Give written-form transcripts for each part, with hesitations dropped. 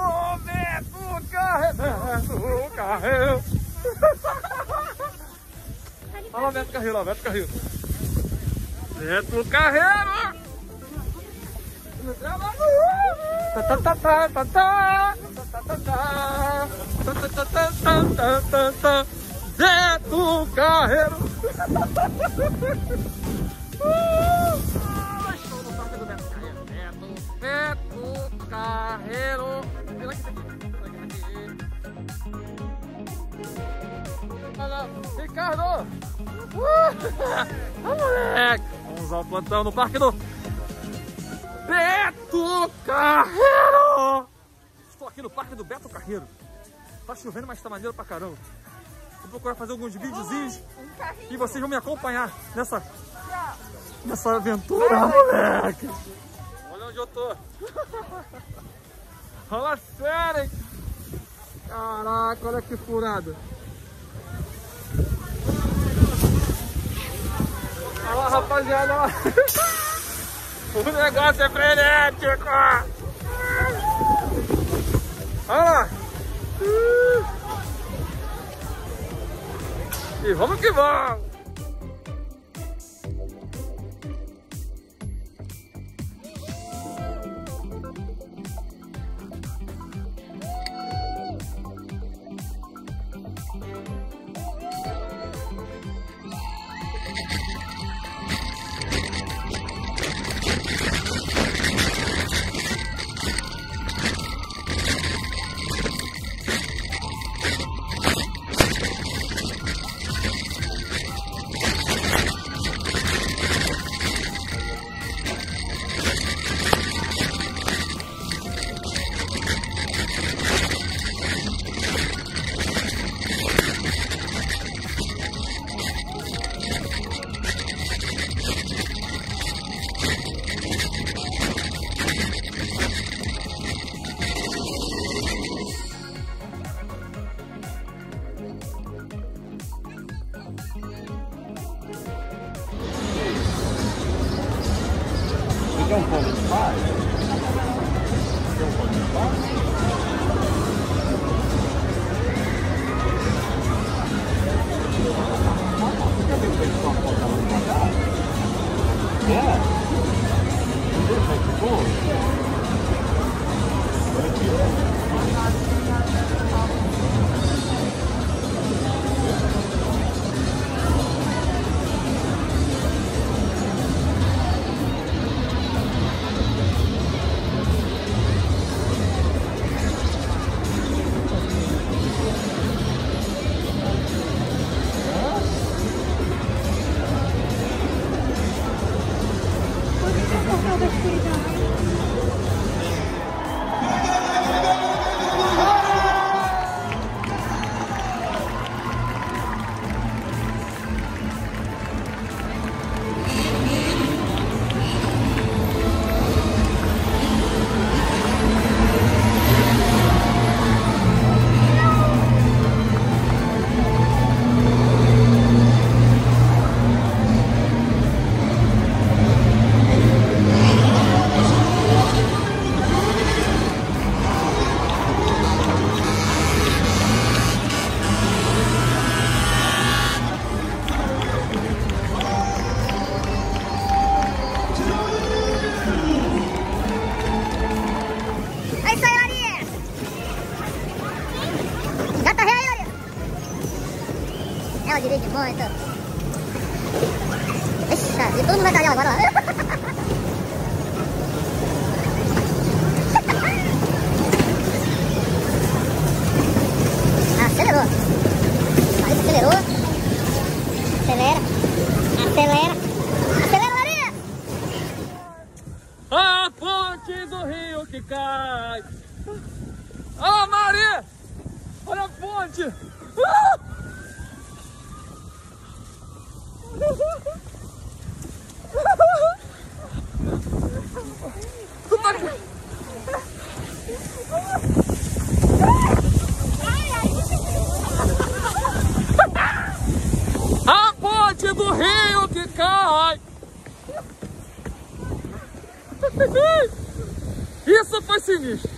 do Beto Carrero. Olha lá o Beto Carrero, Beto Carrero. Beto Carrero. Show no Parque do Beto Carrero. Beto Carrero. Pela que tá aqui. Olha lá, Ricardo. Moleque. Vamos ao plantão no Parque do Beto Carrero. Estou aqui no Parque do Beto Carrero. Tá chovendo, mas tá maneiro pra caramba. Vou procurar fazer alguns videozinhos e vocês vão me acompanhar nessa aventura, moleque. Olha onde eu tô. Olha a sério, hein? Caraca, olha que furada. Olha lá, rapaziada. Olha lá. O negócio é frenético. Olha lá. E vamos que vamos! Quer um pão de bar? Quer um pão de bar? Você quer ver o que eles vão colocar lá pra cá? É? Entendeu? Vai que bom? Vai que bom? Ela dirige muito. Ixi, e todo mundo vai cair agora, ó. A ponte do rio que cai. Isso foi sinistro.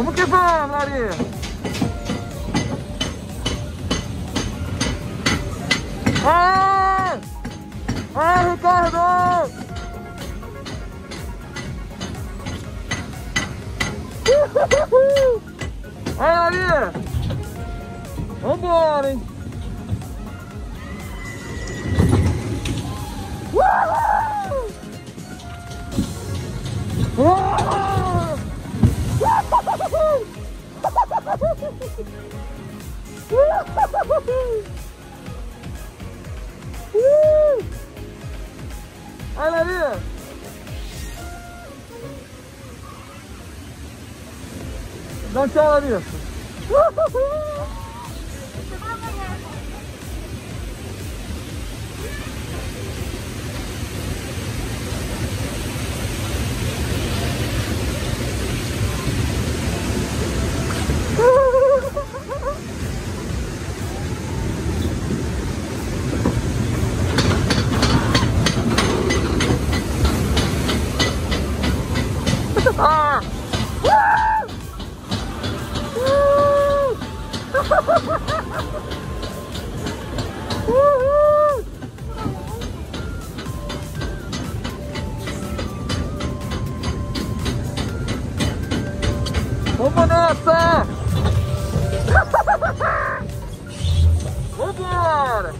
Vamos que vamos, Larinha! Ah! Ah, Ricardo! Uhul! Olha, Larinha! Vambora, hein! Uhul! Uhul! Olha ali! Dá um tchau, Larissa! Ah! Vamos nessa! Vamos embora!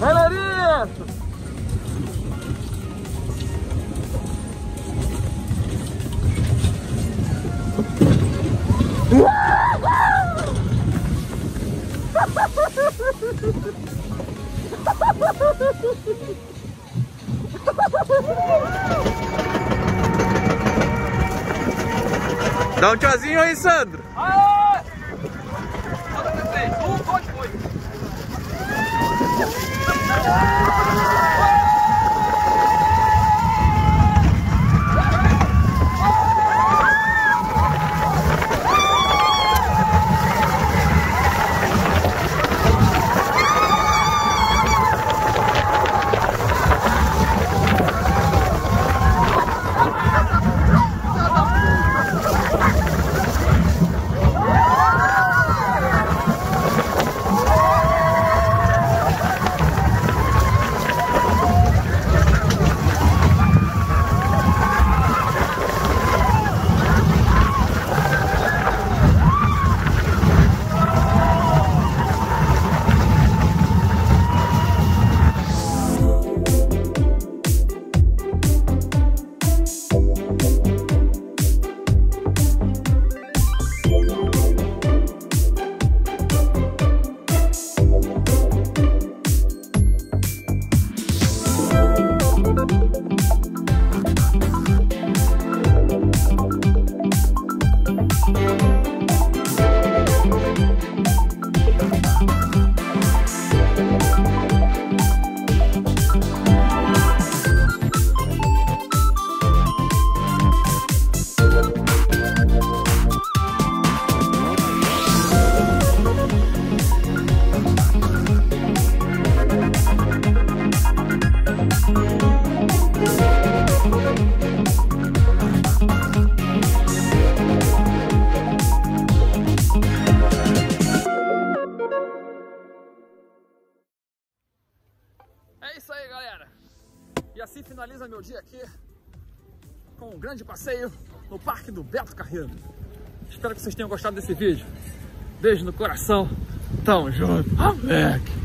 Vai, Larissa! Dá um tchauzinho aí, Sandro. Aê! Um, dois, dois. É isso aí, galera. E assim finaliza meu dia aqui com um grande passeio no Parque do Beto Carrero. Espero que vocês tenham gostado desse vídeo. Beijo no coração. Tamo junto. Amém.